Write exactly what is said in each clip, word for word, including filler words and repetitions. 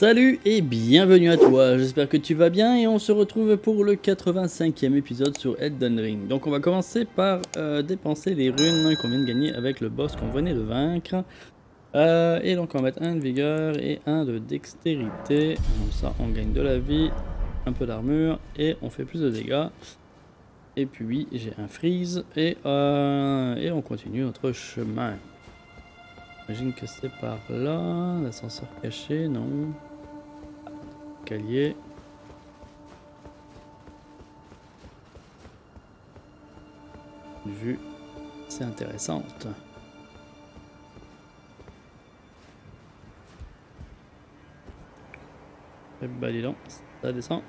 Salut et bienvenue à toi, j'espère que tu vas bien et on se retrouve pour le quatre-vingt-cinquième épisode sur Elden Ring. Donc on va commencer par euh, dépenser les runes qu'on vient de gagner avec le boss qu'on venait de vaincre. Euh, et donc on va mettre un de vigueur et un de dextérité, comme ça on gagne de la vie, un peu d'armure et on fait plus de dégâts. Et puis j'ai un freeze et, euh, et on continue notre chemin. J'imagine que c'est par là, l'ascenseur caché, non. Calier. Une vue, c'est intéressante. Et bah dis donc, ça descend.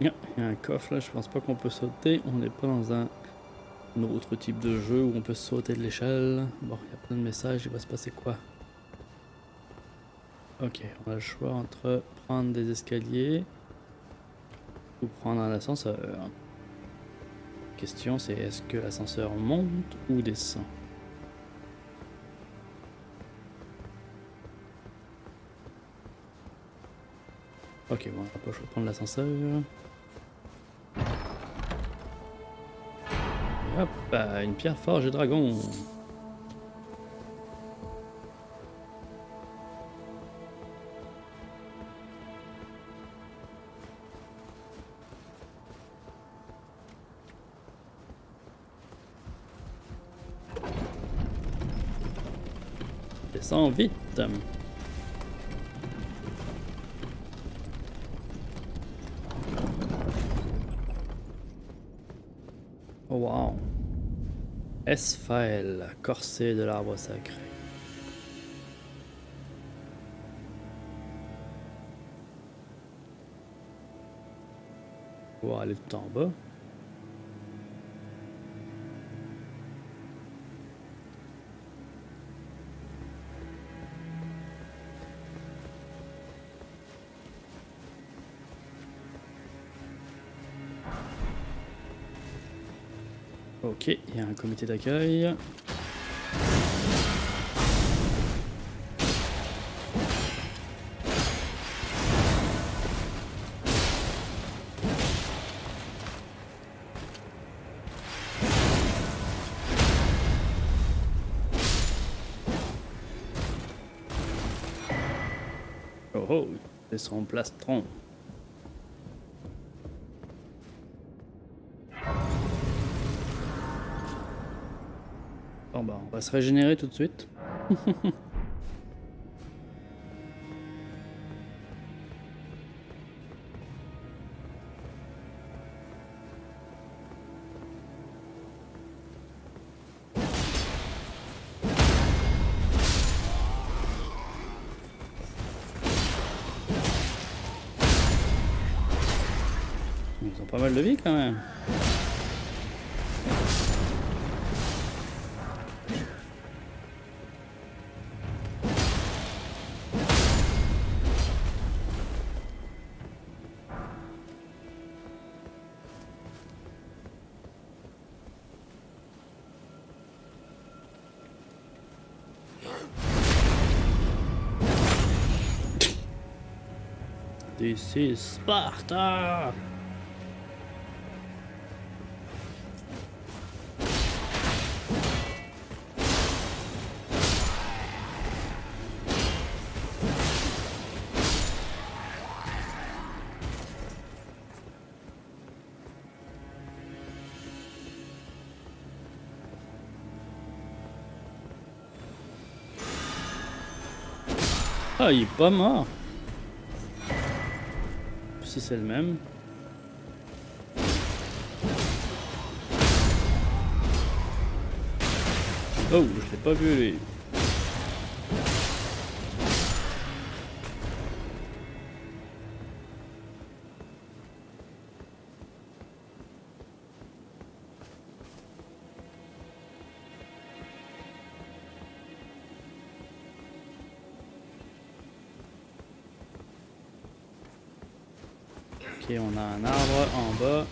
Il y a un coffre là, je pense pas qu'on peut sauter, on n'est pas dans un autre type de jeu où on peut sauter de l'échelle. Bon, il y a plein de messages, il va se passer quoi? Ok, on a le choix entre prendre des escaliers ou prendre un ascenseur. La question c'est est-ce que l'ascenseur monte ou descend? Ok, bon, on va pas prendre l'ascenseur. Hop, une pierre forge et dragon. Descends vite. Oh wow. Esfael, corset de l'arbre sacré. On va aller tout en bas. Ok, il y a un comité d'accueil. Oh oh, c'est son plastron. Bon bah on va se régénérer tout de suite. Ils ont pas mal de vie quand même. This is Sparta! Ah, il est pas mort. Si c'est le même. Oh, je l'ai pas vu lui. Ok, on a un arbre en bas.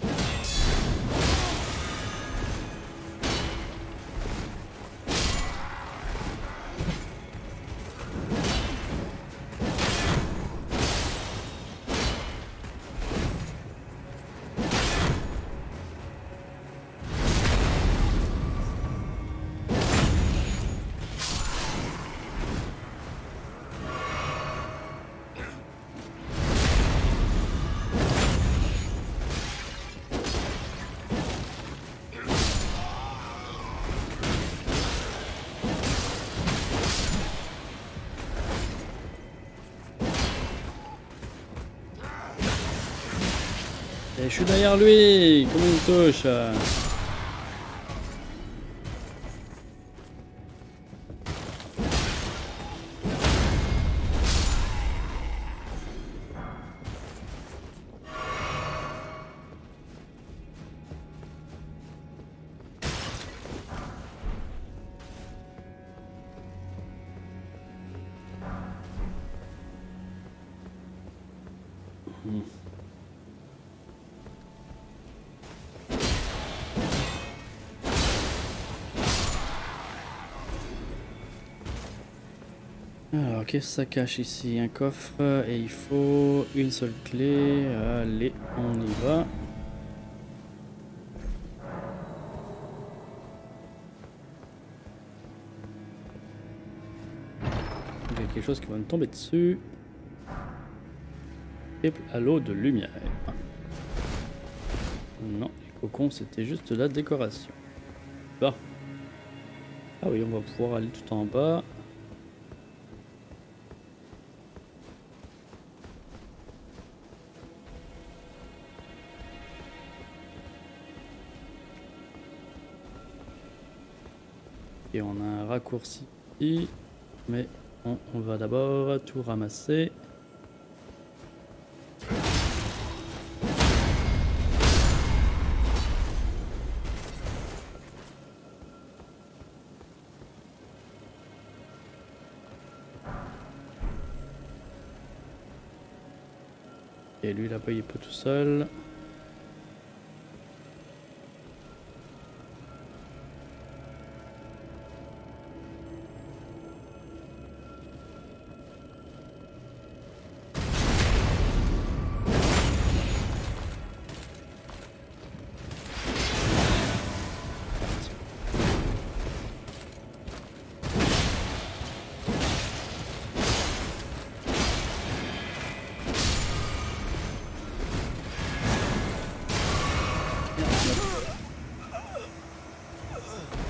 je suis derrière lui. Comment il me touche? Alors, qu'est-ce que ça cache ici? Un coffre et il faut une seule clé. Allez, on y va. Il y a quelque chose qui va me tomber dessus. Et halo de lumière. Non, les cocons, c'était juste la décoration. Bon. Ah oui, on va pouvoir aller tout en bas. Et on a un raccourci, mais on, on va d'abord tout ramasser. Et lui là-bas il est pas tout seul.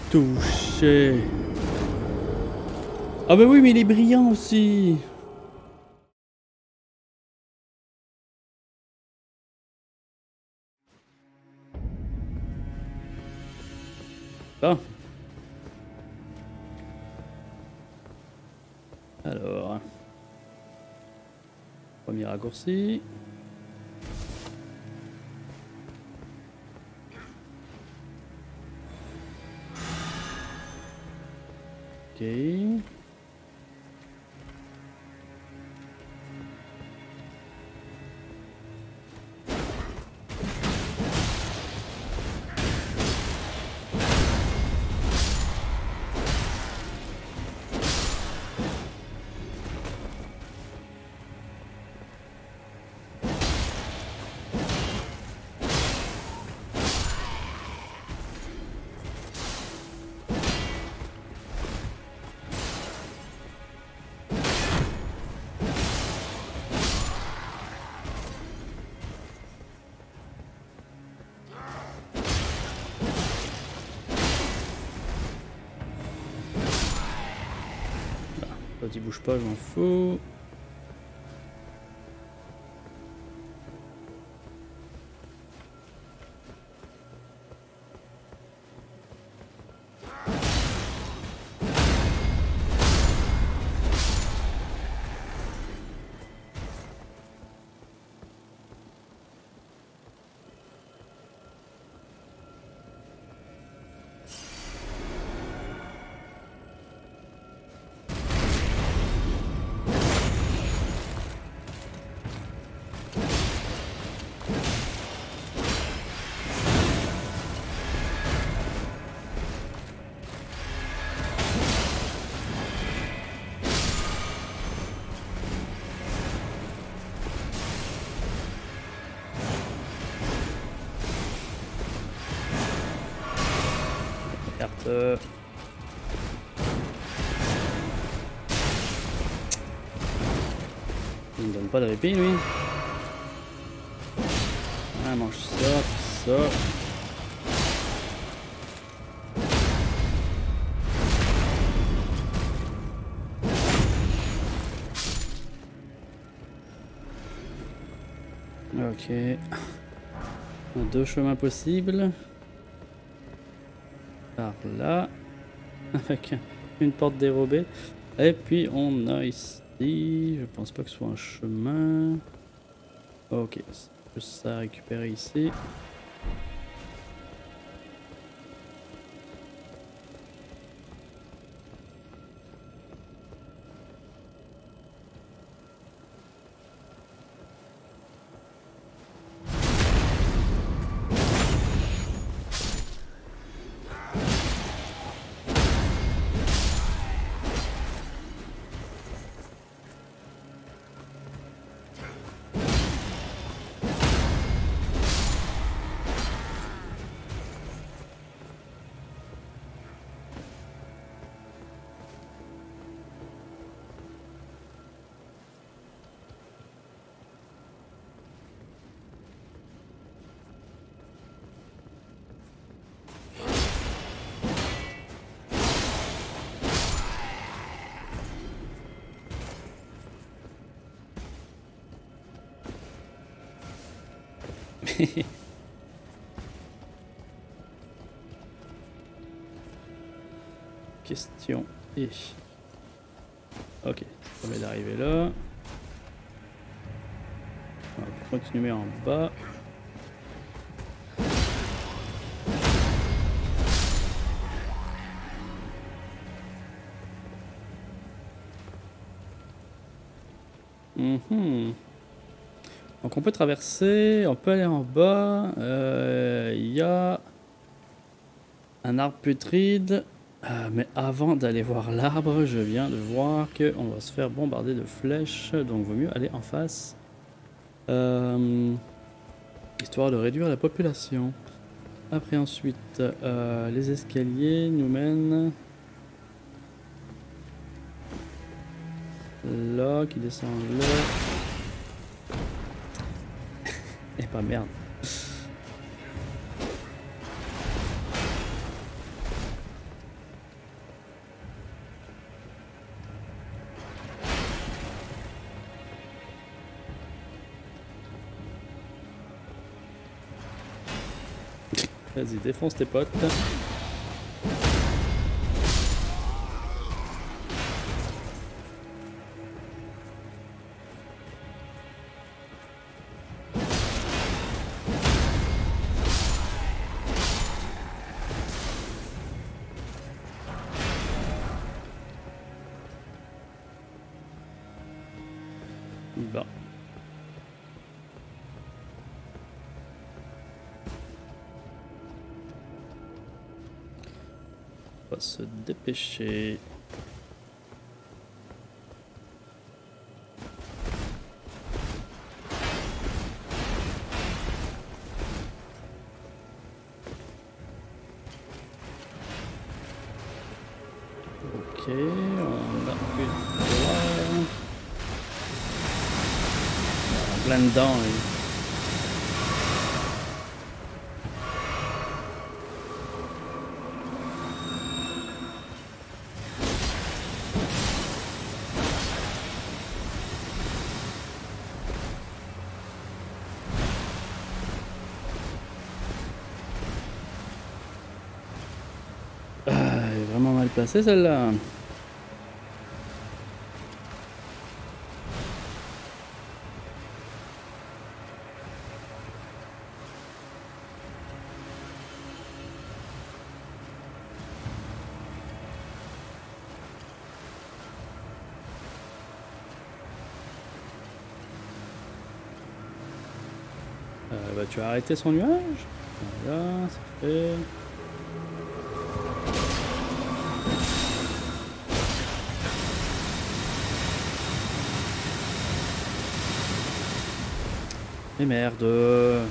Touché. Ah bah oui, mais il est brillant aussi. Ah. Alors. Premier raccourci. Ok. Il bouge pas, j'en fous. Euh... Il me donne pas de répit lui. Ah, mange ça, ça. Ok. Deux chemins possibles. Par là. Avec une porte dérobée. Et puis on a ici. Je pense pas que ce soit un chemin. Ok. C'est juste ça à récupérer ici. Question et... Ok, ça permet d'arriver là. On va continuer en bas. Mhm. Donc on peut traverser, on peut aller en bas, il euh, y a un arbre putride, euh, mais avant d'aller voir l'arbre, je viens de voir qu'on va se faire bombarder de flèches, donc vaut mieux aller en face, euh, histoire de réduire la population. Après ensuite, euh, les escaliers nous mènent là, qui descend là. Eh pas merde. Vas-y, défonce tes potes. Se dépêcher. Ok, on a plus de plein dedans. Hein. C'est celle-là. Euh, bah, tu as arrêté son nuage. Voilà, c'est fait. Mais merde. Euh,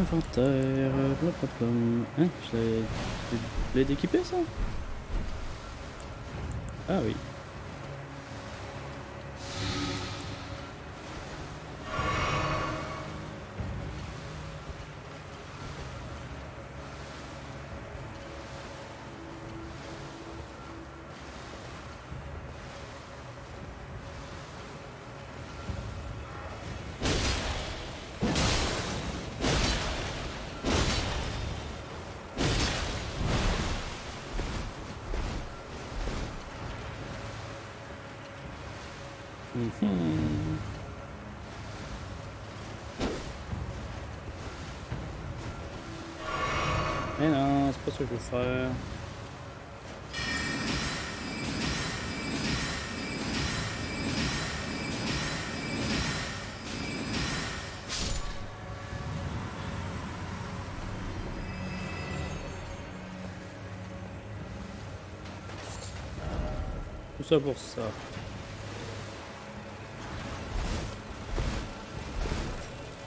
inventaire, blablabla. Hein, je l'ai découpé ça ? Ah oui. Mm-hmm. Mais non, c'est pas ce que je veux faire. Tout ça pour ça.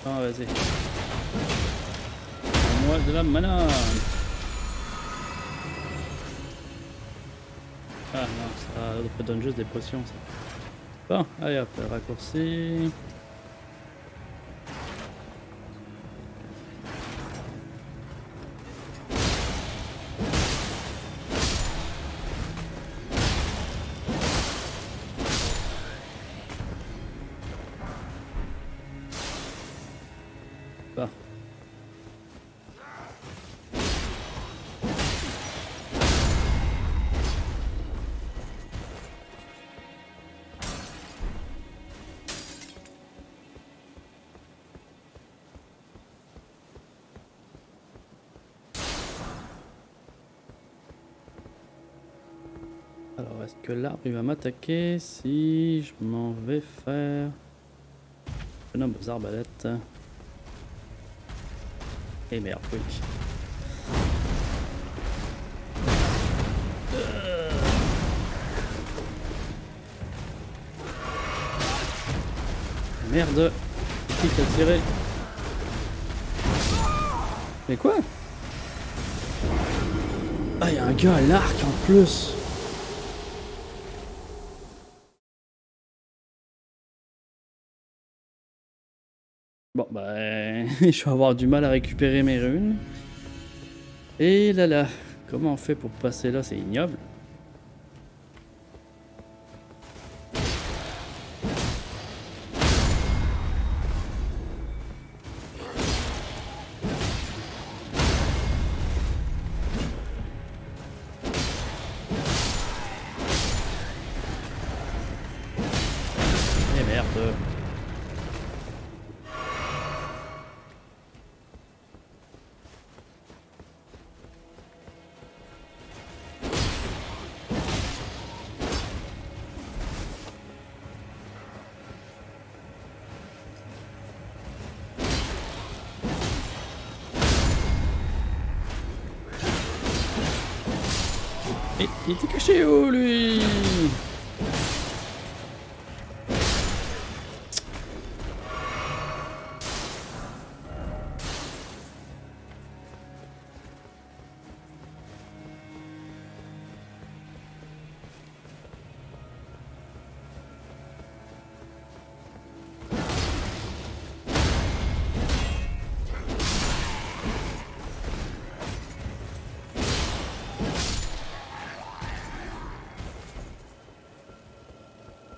Ah, vas-y. Moi de la mana. Ah non, ça redonne juste des potions ça. Bon, allez hop, raccourci. Est-ce que l'arbre il va m'attaquer si je m'en vais faire un homme aux arbalètes? Et merde, oui. Merde, qui t'a tiré? Mais quoi? Ah, y'a un gars à l'arc en plus! Bon bah je vais avoir du mal à récupérer mes runes. Et là là, comment on fait pour passer là, c'est ignoble. Et merde. Et il était caché où lui?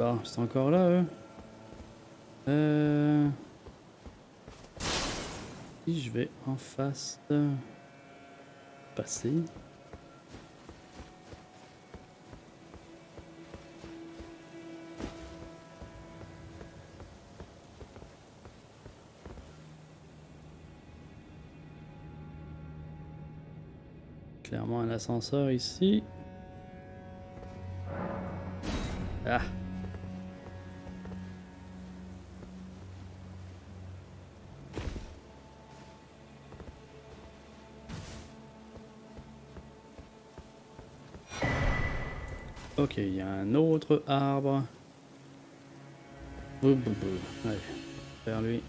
Bon, c'est encore là, eux. Euh... Si je vais en face de... passer. Clairement un ascenseur ici. Ah! Ok, il y a un autre arbre. Bou, bou, bou. Allez, vers lui.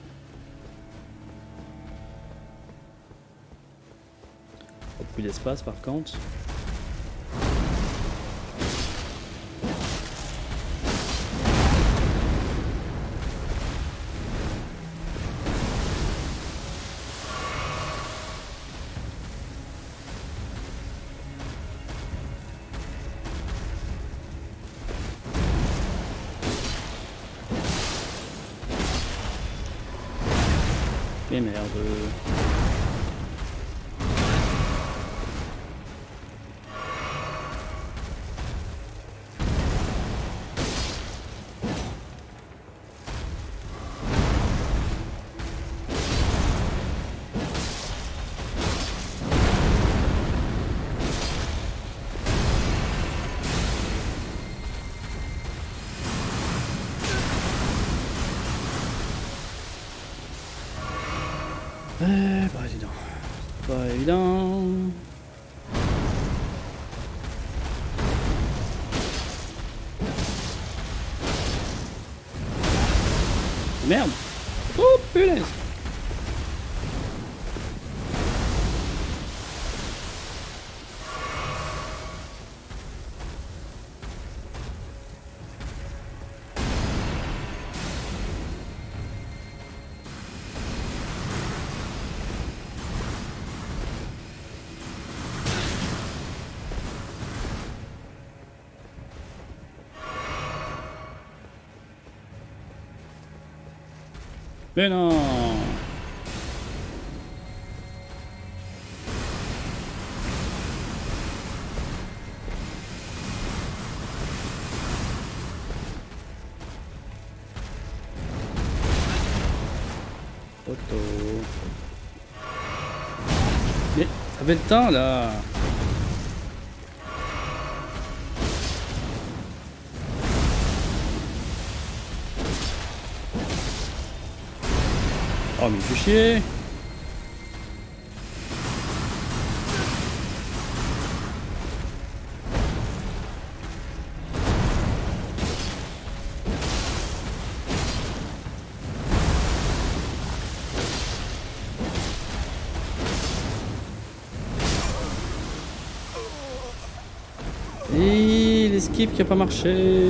Pas plus d'espace par contre. Mais merde. Euh, pas évident. Pas évident. Merde. Oh punaise. Mais non. Auto. Mais t'avais le temps là. Oh mais tu chier. Et l'esquive qui a pas marché.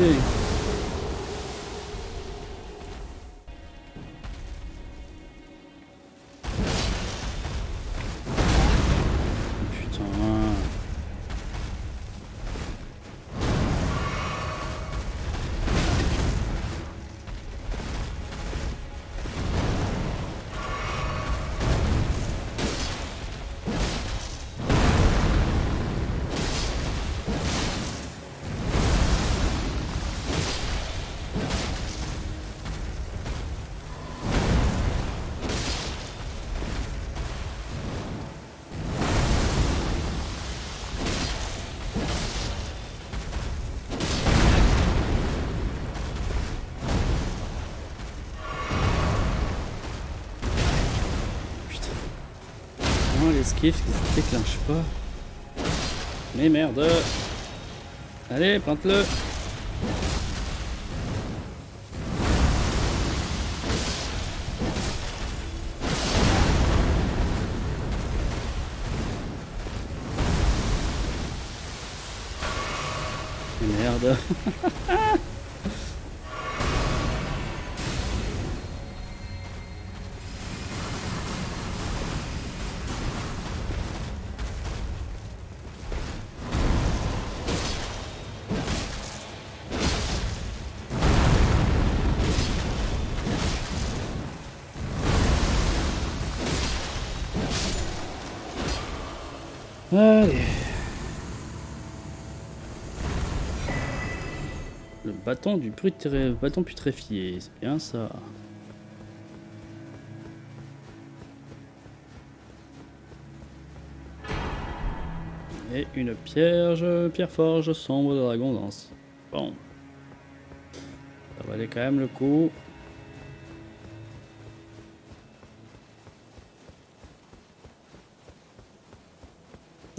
L'esquive qui se déclenche pas. Mais merde. Allez, plante-le. Merde. Allez. Le bâton du putré... bâton putréfié, c'est bien ça. Et une pierre, pierre forge sombre de dragon danse. Bon. Ça valait quand même le coup.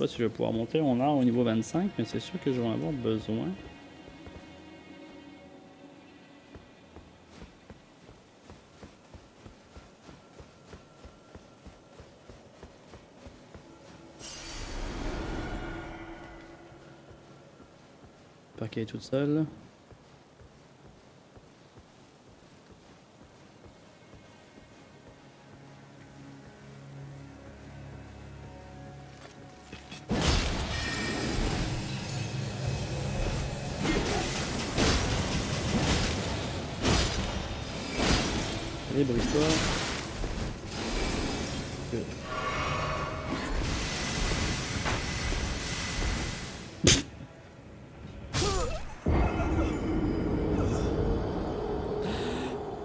Si je vais pouvoir monter, on a au niveau vingt-cinq, mais c'est sûr que je vais en avoir besoin. Pas qu'elle est toute seule. Allez, brise-toi.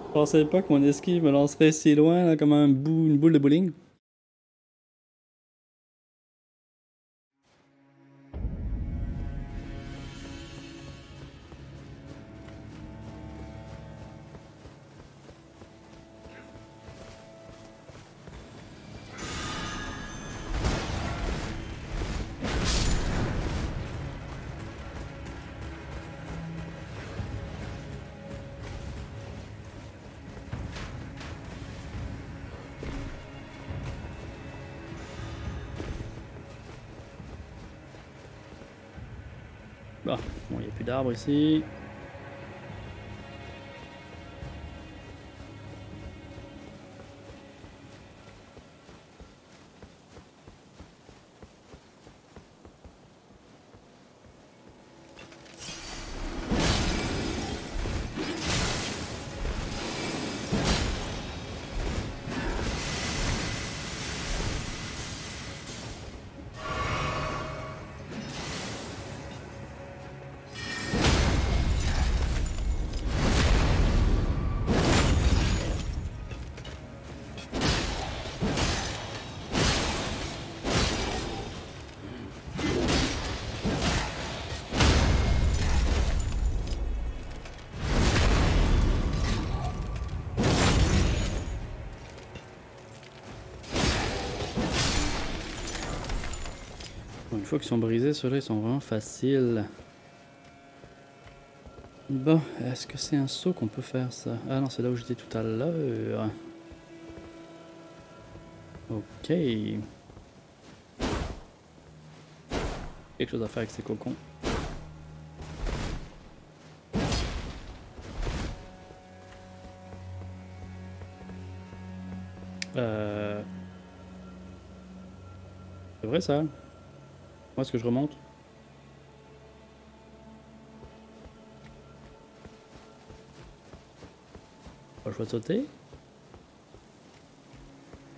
Je pensais pas que mon esquive me lancerait si loin là, comme un bou une boule de bowling. Bon, il n'y a plus d'arbres ici. Une fois qu'ils sont brisés, ceux-là ils sont vraiment faciles. Bon, est-ce que c'est un saut qu'on peut faire ça? Ah non, c'est là où j'étais tout à l'heure. Ok. Quelque chose à faire avec ces cocons. Euh... C'est vrai ça? Moi, est-ce que je remonte? Pas le choix de sauter?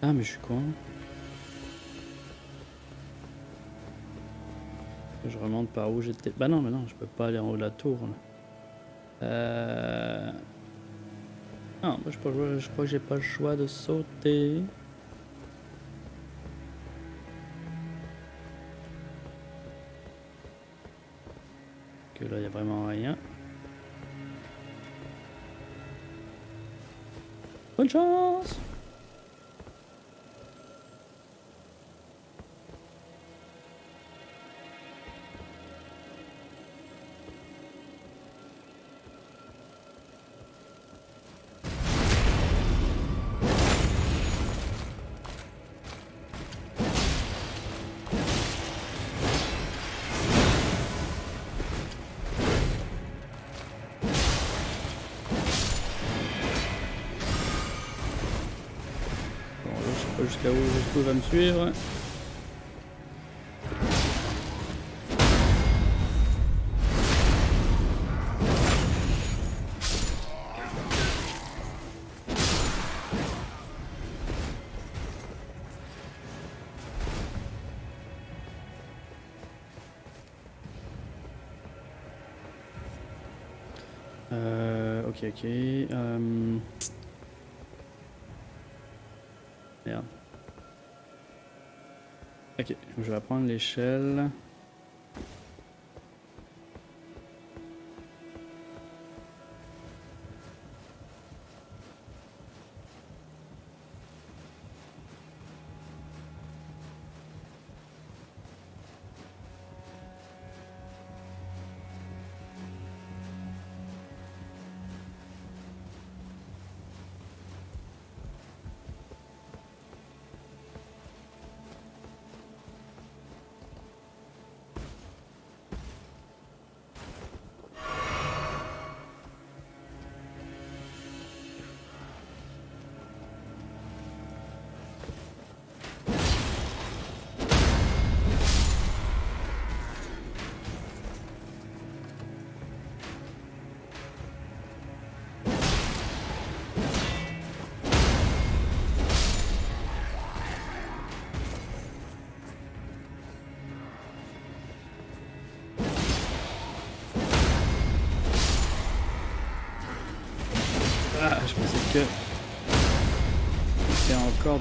Ah, mais je suis con. Je remonte par où j'étais. Bah non, mais non, je peux pas aller en haut de la tour. Là. Euh... Non, moi, je, peux, je crois que j'ai pas le choix de sauter. Là, il n'y a vraiment rien. Bonne chance! Jusqu'à où, jusqu'où il va me suivre. Euh, ok, ok. Um... Merde. Ok, je vais prendre l'échelle.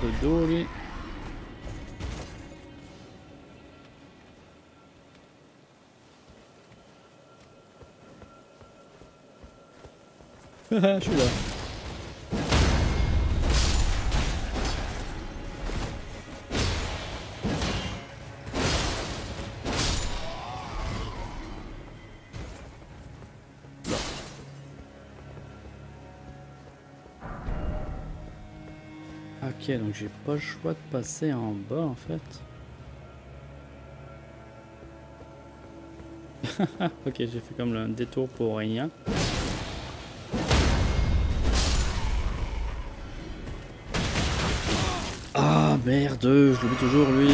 De dos, lui. Je suis là. Ok, donc j'ai pas le choix de passer en bas en fait. Ok, j'ai fait comme le détour pour rien. Ah merde, je le mets toujours lui.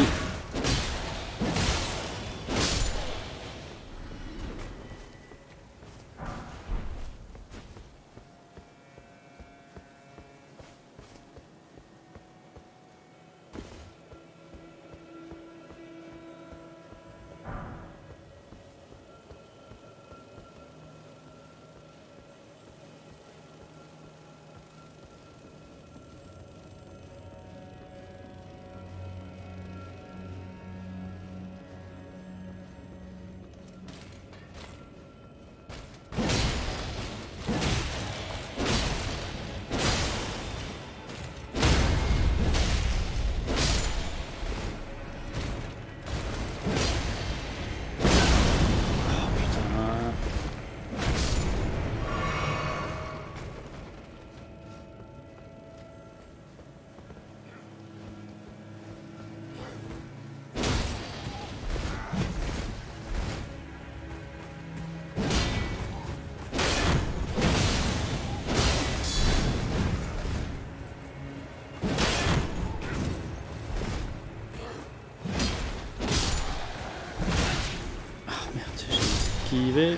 J'y vais.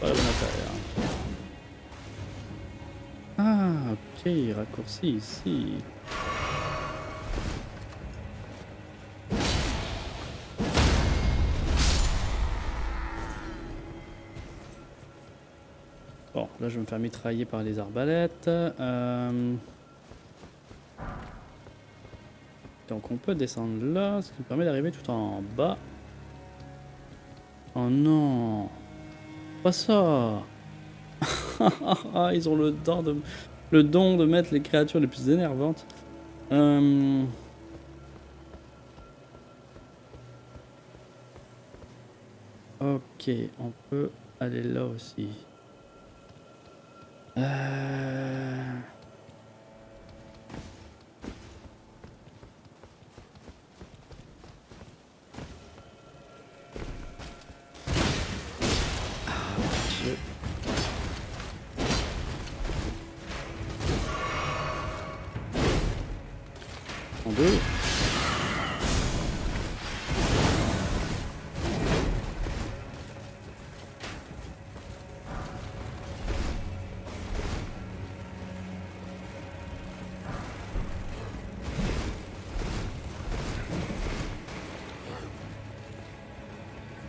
Pas la bonne affaire. Ah, ok, raccourci ici. Bon, là je vais me faire mitrailler par les arbalètes. Euh... Donc on peut descendre là, ce qui nous permet d'arriver tout en bas. Oh non, pas ça. Ils ont le don, de, le don de mettre les créatures les plus énervantes. Euh... Ok, on peut aller là aussi. Euh...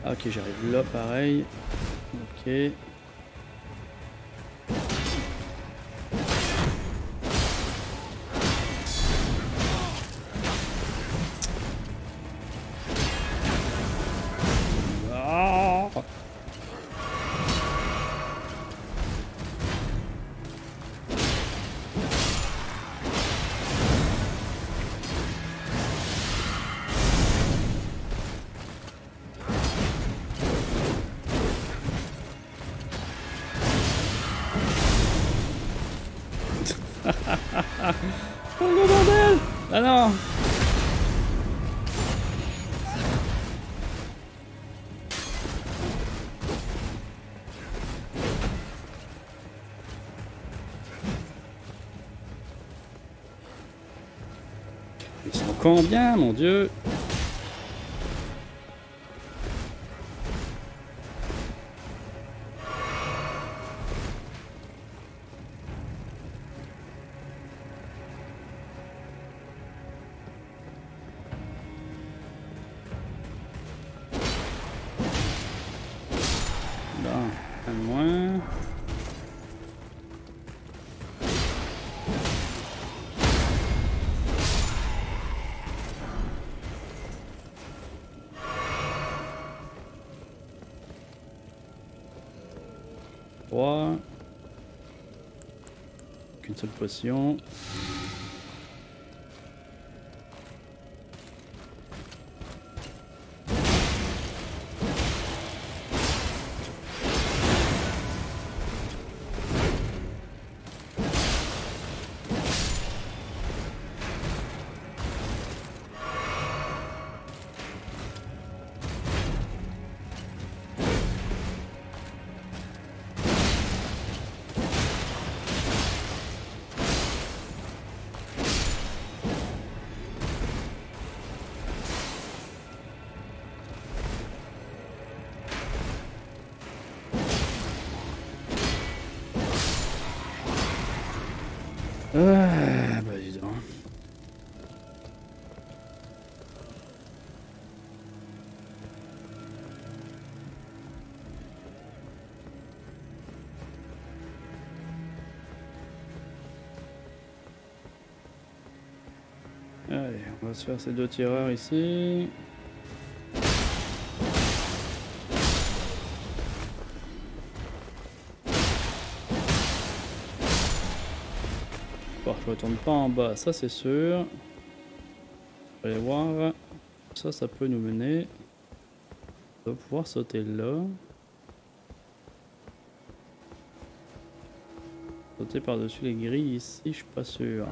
Ok, j'arrive là pareil. Ok. Ah non! Ils sont combien, mon Dieu? Qu'une seule potion. Ah, bah dis donc. Allez, on va se faire ces deux tireurs ici. Je retourne pas en bas, ça c'est sûr. Je vais aller voir. Ça, ça peut nous mener. On va pouvoir sauter là. Sauter par-dessus les grilles ici, je suis pas sûr.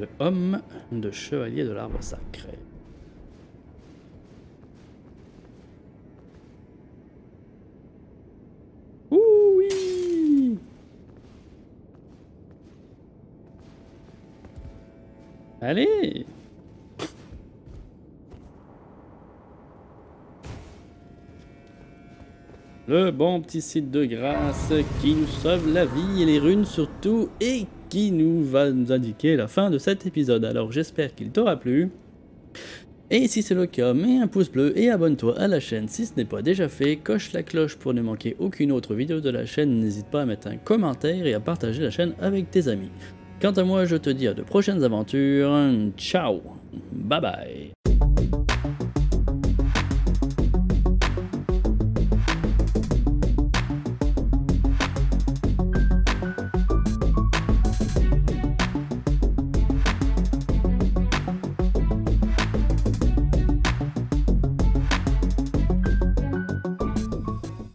Le homme de chevalier de l'arbre sacré. Ouh oui! Allez! Le bon petit site de grâce qui nous sauve la vie et les runes surtout et qui nous va nous indiquer la fin de cet épisode. Alors j'espère qu'il t'aura plu. Et si c'est le cas, mets un pouce bleu et abonne-toi à la chaîne si ce n'est pas déjà fait. Coche la cloche pour ne manquer aucune autre vidéo de la chaîne. N'hésite pas à mettre un commentaire et à partager la chaîne avec tes amis. Quant à moi, je te dis à de prochaines aventures. Ciao! Bye bye!